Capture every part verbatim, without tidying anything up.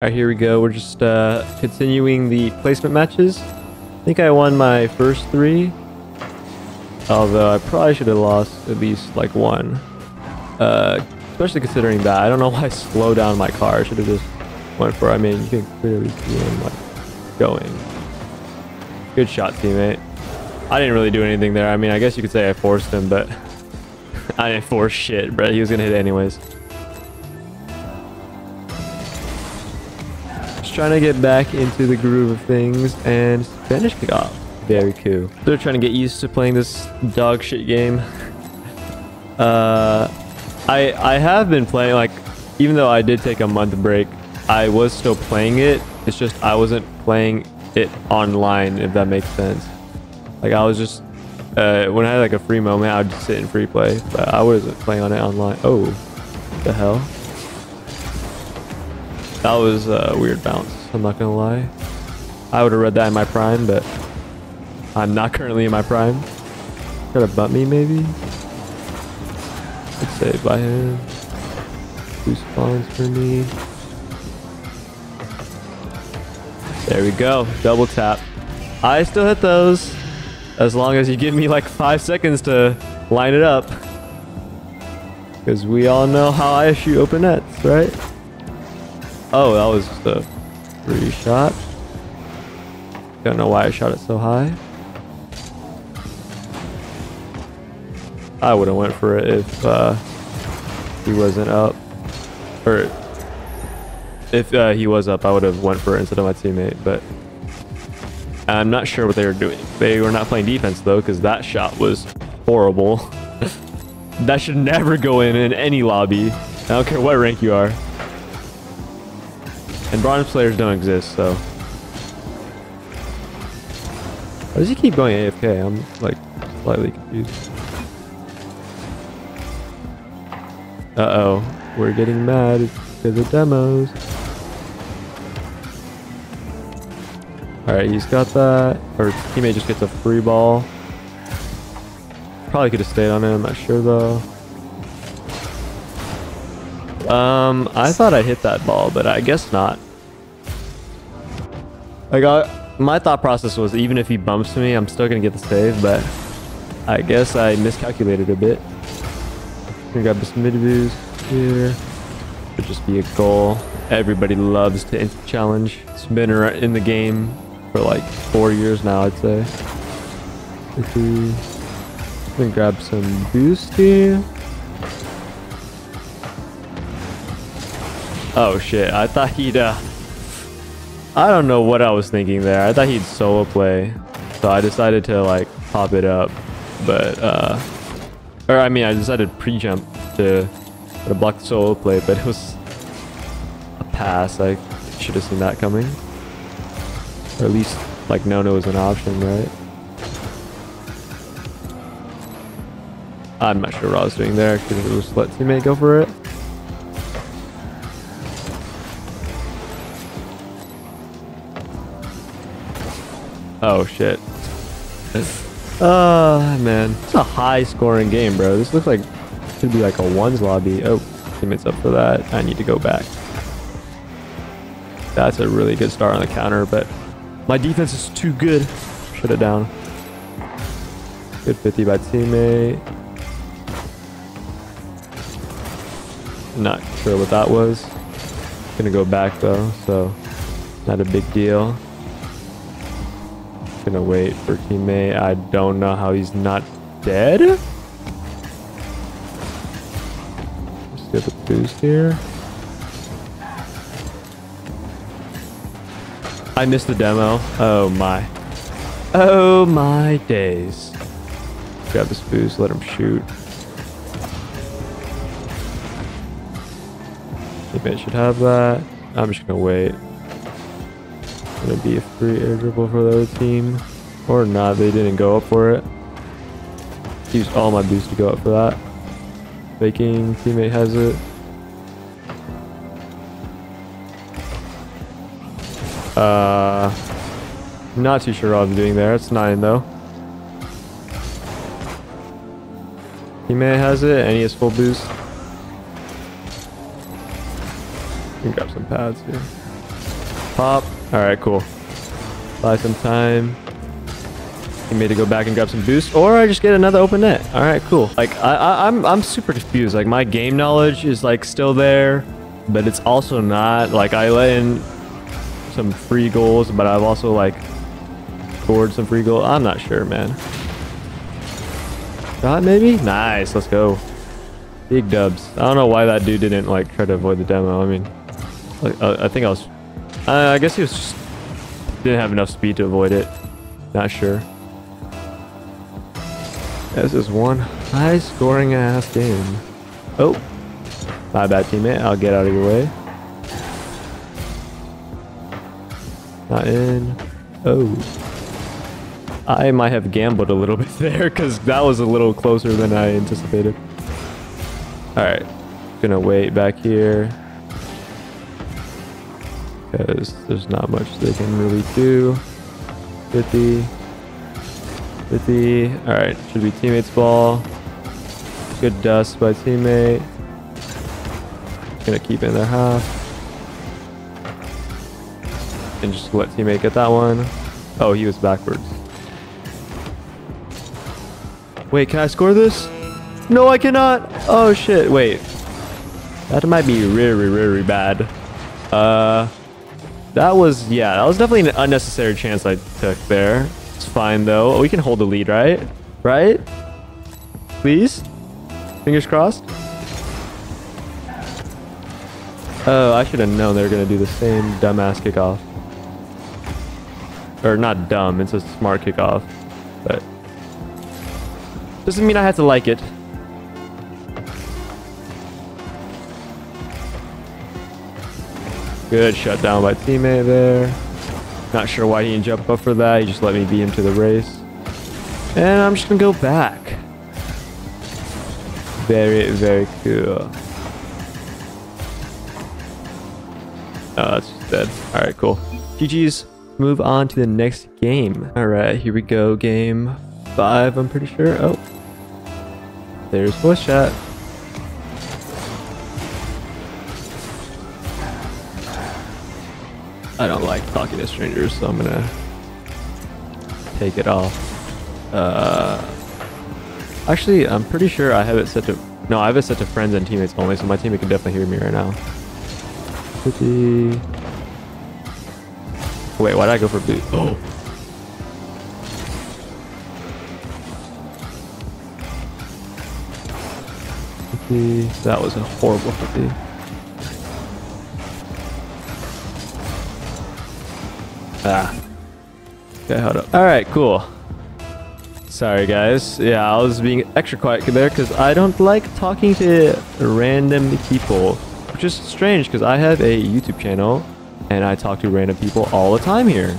Alright, here we go. We're just uh, continuing the placement matches. I think I won my first three. Although I probably should have lost at least like one. Uh, especially considering that. I don't know why I slowed down my car. I should have just went for it. I mean, you can clearly see him like going. Good shot, teammate. I didn't really do anything there. I mean, I guess you could say I forced him, but I didn't force shit, bro. He was going to hit it anyways. Trying to get back into the groove of things and Spanish kickoff. Very cool. They're trying to get used to playing this dog shit game. uh, I I have been playing, like, even though I did take a month break, I was still playing it. It's just I wasn't playing it online, if that makes sense. Like I was just uh, when I had like a free moment, I would just sit in free play, but I wasn't playing on it online. Oh, what the hell. That was a weird bounce, I'm not gonna lie. I would have read that in my prime, but I'm not currently in my prime. Gotta butt me, maybe? Good save by him. Two spawns for me. There we go, double tap. I still hit those, as long as you give me like five seconds to line it up. Because we all know how I shoot open nets, right? Oh, that was just a free shot. Don't know why I shot it so high. I would have went for it if uh, he wasn't up. Or if uh, he was up, I would have went for it instead of my teammate. But I'm not sure what they were doing. They were not playing defense, though, because that shot was horrible. That should never go in in any lobby. I don't care what rank you are. And bronze players don't exist, so. Why does he keep going A F K? I'm like slightly confused. Uh-oh. We're getting mad. It's because of demos. Alright, he's got that. Or teammate just gets a free ball. Probably could have stayed on him, I'm not sure though. Um, I thought I hit that ball, but I guess not. I got, my thought process was even if he bumps me, I'm still gonna get the save, but I guess I miscalculated a bit. I got this mid boost here. Could just be a goal. Everybody loves to instant challenge. It's been in the game for like four years now, I'd say. If we can grab some boost here. Oh shit, I thought he'd uh I don't know what I was thinking there. I thought he'd solo play. So I decided to like pop it up. But uh or I mean I decided to pre-jump to, to block the solo play, but it was a pass. I should have seen that coming. Or at least like no-no was an option, right? I'm not sure what I was doing there, because it was let teammate go for it. Oh shit. Ah, uh, man. It's a high scoring game, bro. This looks like it should be like a ones lobby. Oh, teammates up for that. I need to go back. That's a really good start on the counter, but my defense is too good. Shut it down. Good fifty by teammate. Not sure what that was. Gonna go back though, so not a big deal. Gonna wait for teammate. I don't know how he's not dead. Let's get the boost here. I missed the demo. Oh my. Oh my days. Grab this boost, let him shoot. Teammate should have that. I'm just gonna wait. Gonna be a free air dribble for the other team, or not? They didn't go up for it. Used all my boost to go up for that. Faking, teammate has it. Uh, not too sure what I'm doing there. It's nine though. Teammate has it, and he has full boost. Can grab some pads here. pop. Alright, cool. Buy some time. He made to go back and grab some boost, or I just get another open net. Alright, cool. Like, I, I, I'm, I'm super confused. Like, my game knowledge is, like, still there, but it's also not. Like, I let in some free goals, but I've also, like, scored some free goals. I'm not sure, man. Shot, maybe? Nice, let's go. Big dubs. I don't know why that dude didn't, like, try to avoid the demo. I mean, like, uh, I think I was... Uh, I guess he was just... Didn't have enough speed to avoid it. Not sure. This is one high-scoring ass game. Oh, my bad, teammate. I'll get out of your way. Not in. Oh, I might have gambled a little bit there because that was a little closer than I anticipated. All right, gonna wait back here because there's not much they can really do. fifty. fifty. Alright, should be teammate's ball. Good dust by teammate. Just gonna keep in their half. And just let teammate get that one. Oh, he was backwards. Wait, can I score this? No, I cannot! Oh shit, wait. That might be really, really bad. Uh, that was, yeah, that was definitely an unnecessary chance I took there. It's fine though. Oh, we can hold the lead, right? Right? Please? Fingers crossed. Oh, I should have known they were going to do the same dumbass kickoff. Or not dumb, it's a smart kickoff. But doesn't mean I have to like it. Good shutdown by teammate there. Not sure why he didn't jump up for that. He just let me beat him to the race. And I'm just going to go back. Very, very cool. Oh, that's just dead. All right, cool. G G's. Move on to the next game. All right, here we go. Game five, I'm pretty sure. Oh, there's voice chat. I don't like talking to strangers, so I'm gonna take it off. Uh, actually, I'm pretty sure I have it set to... No, I have it set to friends and teammates only, so my teammate can definitely hear me right now. fifty. Wait, why did I go for boot? Oh! fifty. That was a horrible fifty. Ah. Okay, hold up. Alright, cool. Sorry, guys. Yeah, I was being extra quiet there because I don't like talking to random people. Which is strange because I have a YouTube channel and I talk to random people all the time here.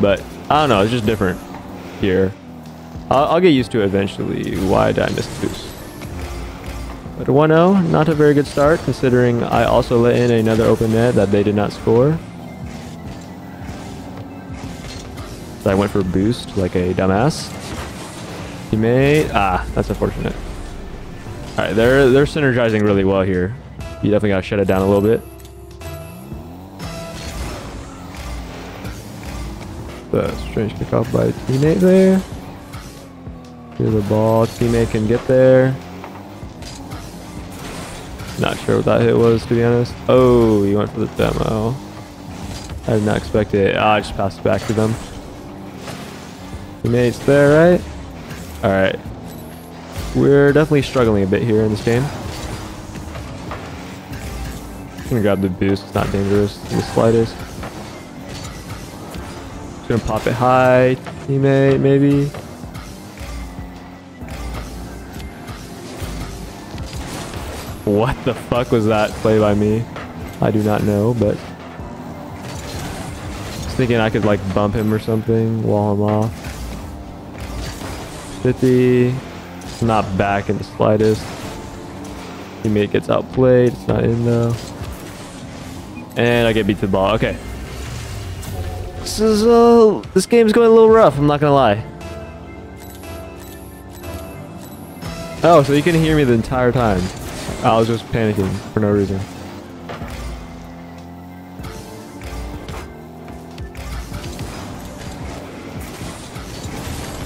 But, I don't know, it's just different here. I'll, I'll get used to it eventually. Why did I miss the boost? But one oh, not a very good start considering I also let in another open net that they did not score. So I went for a boost like a dumbass. Teammate. Ah, that's unfortunate. Alright, they're they're synergizing really well here. You definitely gotta shut it down a little bit. The strange kickoff by a teammate there. Here's the ball, teammate can get there. Not sure what that hit was, to be honest. Oh, you went for the demo. I did not expect it. Ah, I just passed it back to them. Teammates there, right? Alright. We're definitely struggling a bit here in this game. I'm gonna grab the boost, it's not dangerous in the slightest. Just gonna pop it high, teammate, maybe. What the fuck was that play by me? I do not know, but I was thinking I could like bump him or something, wall him off. fifty, it's not back in the slightest. Teammate gets outplayed, it's not in though. And I get beat to the ball, okay. This is, uh, this game's going a little rough, I'm not gonna lie. Oh, so you couldn't hear me the entire time. I was just panicking for no reason.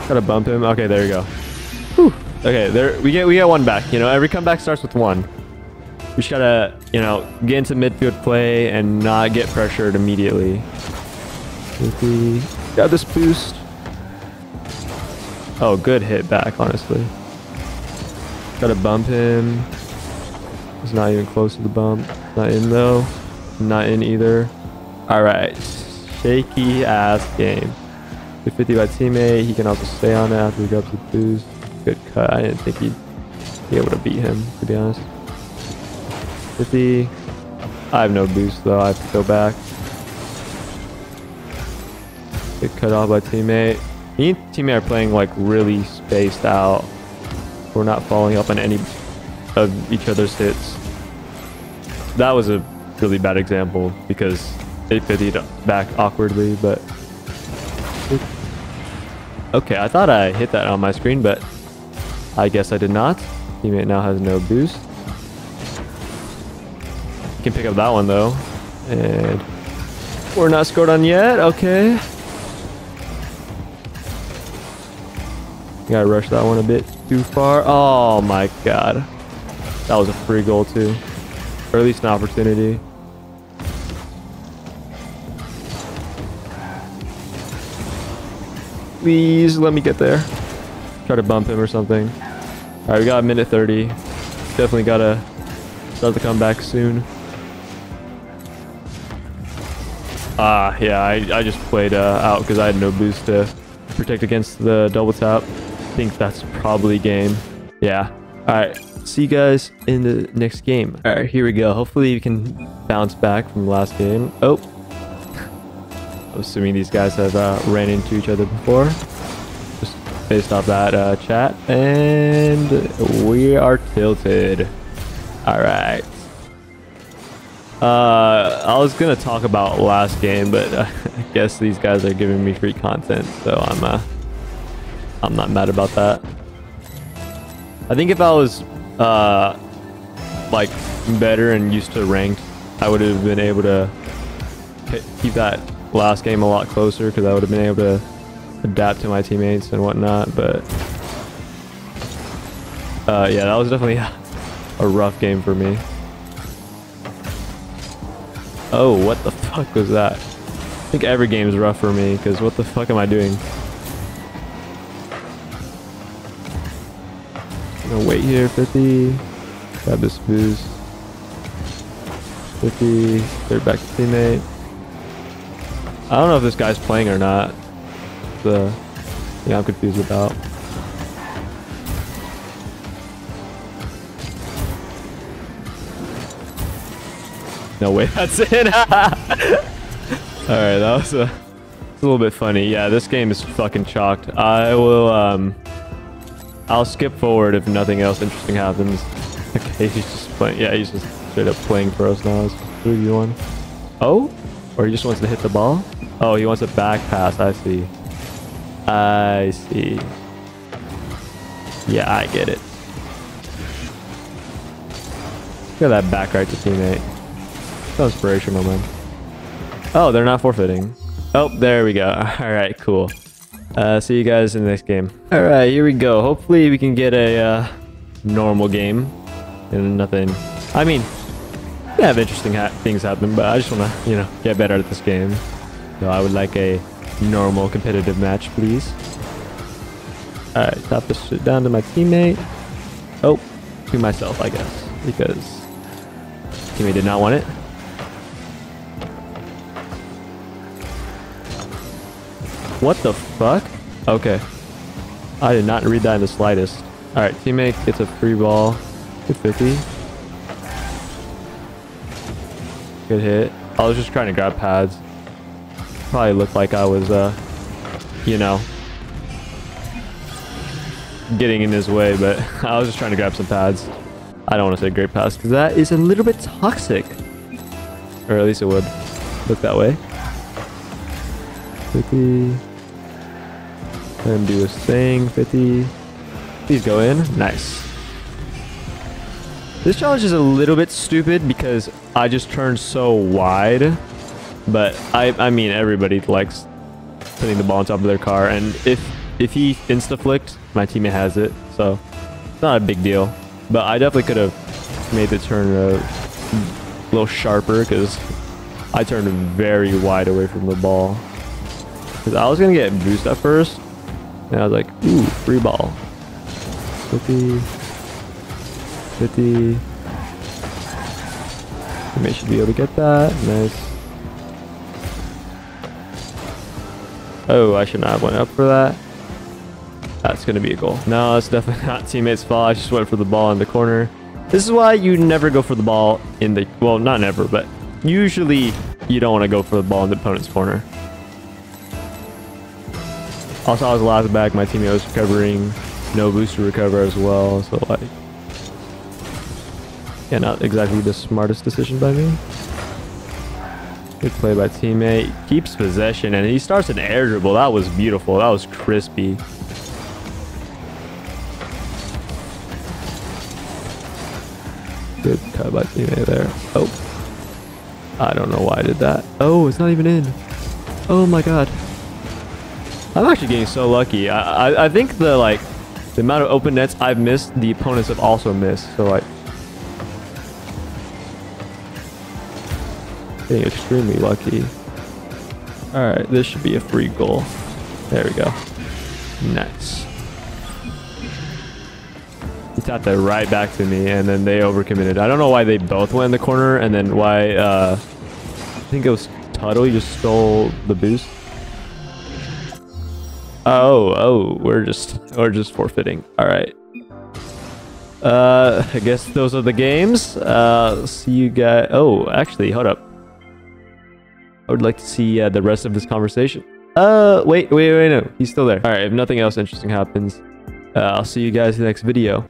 Gotta bump him. Okay, there you go. Whew. Okay, there we get we get one back. You know, every comeback starts with one. We just gotta, you know, get into midfield play and not get pressured immediately. Got this boost. Oh, good hit back, honestly. Gotta bump him. He's not even close to the bump. Not in though. Not in either. Alright. Shaky ass game. Good fifty by teammate. He can also stay on it after he grabs the boost. Good cut. I didn't think he'd be able to beat him, to be honest. fifty. I have no boost though. I have to go back. Get cut off by teammate. Me and teammate are playing like really spaced out. We're not following up on any of each other's hits. That was a really bad example because it fiftied back awkwardly, but... Okay, I thought I hit that on my screen, but I guess I did not. Teammate now has no boost. Can pick up that one though, and we're not scored on yet. Okay, gotta rush that one a bit too far. Oh my god, that was a free goal too, or at least an opportunity. Please let me get there. Try to bump him or something. All right, we got a minute thirty. Definitely gotta start the comeback soon. Ah, uh, yeah, I, I just played uh, out because I had no boost to protect against the double tap. I think that's probably game. Yeah. All right. See you guys in the next game. All right, here we go. Hopefully you can bounce back from the last game. Oh. I'm assuming these guys have uh, ran into each other before. Just based off that uh, chat. And we are tilted. All right. Uh, I was gonna talk about last game, but uh, I guess these guys are giving me free content, so I'm uh, I'm not mad about that. I think if I was uh, like better and used to ranked, I would have been able to keep that last game a lot closer because I would have been able to adapt to my teammates and whatnot. But uh, yeah, that was definitely a rough game for me. Oh, what the fuck was that? I think every game is rough for me, because what the fuck am I doing? I'm gonna wait here, fifty. Grab this boost. fifty. Third back to teammate. I don't know if this guy's playing or not. The thing I'm confused about. No way, that's it. Alright, that was a, a little bit funny. Yeah, this game is fucking chalked. I will, um... I'll skip forward if nothing else interesting happens. Okay, he's just playing. Yeah, he's just straight up playing for us now. It's three v one. Oh? Or he just wants to hit the ball? Oh, he wants a back pass. I see. I see. Yeah, I get it. Look at that back right to teammate. That's inspirational, man. Oh, they're not forfeiting. Oh, there we go. All right, cool. Uh, see you guys in the next game. All right, here we go. Hopefully we can get a uh, normal game and nothing. I mean, we have interesting ha things happen, but I just want to, you know, get better at this game. So I would like a normal competitive match, please. All right, tap this shit down to my teammate. Oh, to myself, I guess, because teammate did not want it. What the fuck? Okay. I did not read that in the slightest. Alright, teammate gets a free ball. Good fifty. Good hit. I was just trying to grab pads. Probably looked like I was, uh, you know, getting in his way, but I was just trying to grab some pads. I don't want to say great pass because that is a little bit toxic. Or at least it would look that way. fifty. And do his thing. fifty. Please go in. Nice. This challenge is a little bit stupid because I just turned so wide. But I, I mean, everybody likes putting the ball on top of their car. And if if he insta-flicked, my teammate has it, so it's not a big deal. But I definitely could have made the turn a little sharper because I turned very wide away from the ball. Because I was going to get boost at first, and I was like, ooh, free ball. fifty, fifty. I may should be able to get that. Nice. Oh, I should not have went up for that. That's going to be a goal. No, that's definitely not teammate's fault. I just went for the ball in the corner. This is why you never go for the ball in the... Well, not never, but usually you don't want to go for the ball in the opponent's corner. Also, I was last back. My teammate was recovering. No boost to recover as well. So, like... Yeah, not exactly the smartest decision by me. Good play by teammate. Keeps possession, and he starts an air dribble. That was beautiful. That was crispy. Good cut by teammate there. Oh. I don't know why I did that. Oh, it's not even in. Oh my god. I'm actually getting so lucky. I, I, I think the, like, the amount of open nets I've missed, the opponents have also missed. So, like... Getting extremely lucky. Alright, this should be a free goal. There we go. Nice. He tapped that right back to me, and then they overcommitted. I don't know why they both went in the corner, and then why, uh... I think it was Tuttle, he just stole the boost. Oh, oh, we're just, we're just forfeiting. Alright. Uh, I guess those are the games. Uh, see you guys... Oh, actually, hold up. I would like to see uh, the rest of this conversation. Uh, wait, wait, wait, no. He's still there. All right, if nothing else interesting happens, uh, I'll see you guys in the next video.